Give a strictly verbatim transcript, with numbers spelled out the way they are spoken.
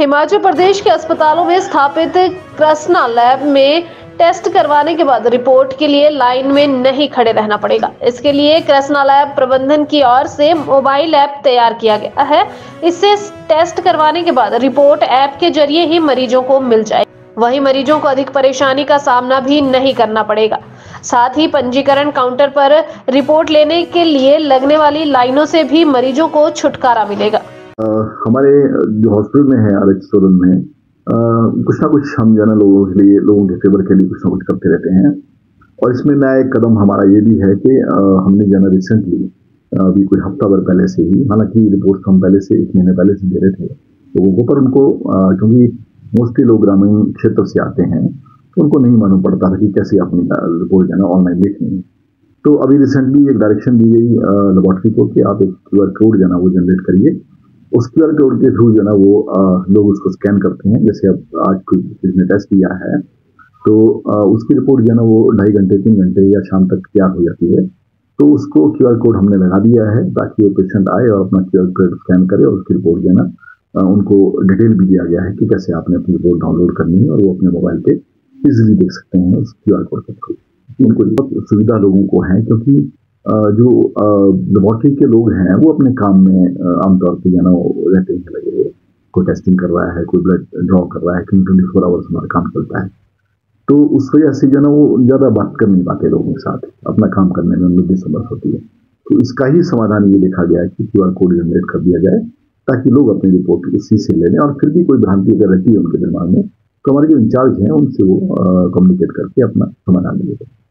हिमाचल प्रदेश के अस्पतालों में स्थापित कृष्णा लैब में टेस्ट करवाने के बाद रिपोर्ट के लिए लाइन में नहीं खड़े रहना पड़ेगा। इसके लिए कृष्णा लैब प्रबंधन की ओर से मोबाइल ऐप तैयार किया गया है। इससे टेस्ट करवाने के बाद रिपोर्ट ऐप के जरिए ही मरीजों को मिल जाएगी। वहीं मरीजों को अधिक परेशानी का सामना भी नहीं करना पड़ेगा। साथ ही पंजीकरण काउंटर पर रिपोर्ट लेने के लिए लगने वाली लाइनों से भी मरीजों को छुटकारा मिलेगा। आ, हमारे जो हॉस्पिटल में है आरएच सोलन में आ, कुछ ना कुछ हम जाना लोगों के लिए लोगों के फेवर के लिए कुछ ना कुछ करते रहते हैं। और इसमें नया एक कदम हमारा ये भी है कि आ, हमने जाना रिसेंटली अभी कोई हफ्ता भर पहले से ही, हालांकि रिपोर्ट्स हम पहले से एक महीने पहले से दे रहे थे लोगों को, पर उनको क्योंकि मोस्टली लोग ग्रामीण क्षेत्र से आते हैं तो उनको नहीं मालूम पड़ता था कि कैसे अपनी रिपोर्ट जाना ऑनलाइन देखनी है। तो अभी रिसेंटली एक डायरेक्शन दी गई लेबॉर्ट्री को कि आप एक क्यू आर कोड जाना वो जनरेट करिए। उस क्यू आर कोड के थ्रू जो है ना वो आ, लोग उसको स्कैन करते हैं। जैसे अब आज कोई जिसने टेस्ट किया है तो आ, उसकी रिपोर्ट जो है ना वो ढाई घंटे तीन घंटे या शाम तक तैयार हो जाती है। तो उसको क्यू आर कोड हमने लगा दिया है ताकि वो पेशेंट आए और अपना क्यू आर कोड स्कैन करे और उसकी रिपोर्ट जो है ना उनको डिटेल भी दिया गया है कि कैसे आपने अपनी रिपोर्ट डाउनलोड करनी है और वो अपने मोबाइल पे ईजिली देख सकते हैं उस क्यू आर कोड के थ्रू। उनको बहुत सुविधा लोगों को है क्योंकि जो लेबॉर्ट्री के लोग हैं वो अपने काम में आमतौर पर जाना रहते हैं लगे हुए। कोई टेस्टिंग कर रहा है, कोई ब्लड ड्रॉ कर रहा है, क्योंकि ट्वेंटी फोर आवर्स हमारा काम चलता है। तो उस वजह से जो है ना वो ज़्यादा बात कर नहीं पाते लोगों के साथ, अपना काम करने में उनमें समर्थ होती है। तो इसका ही समाधान ये देखा गया है कि क्यू आर कोड जनरेट कर दिया जाए ताकि लोग अपनी रिपोर्ट इसी से ले लें और फिर भी कोई भ्रांति अगर रहती है उनके दिमाग में तो हमारे जो इंचार्ज हैं उनसे वो कम्युनिकेट करके अपना समाधान ले लेते हैं।